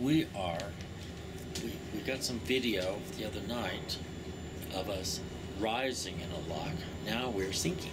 We got some video the other night of us rising in a lock. Now we're sinking.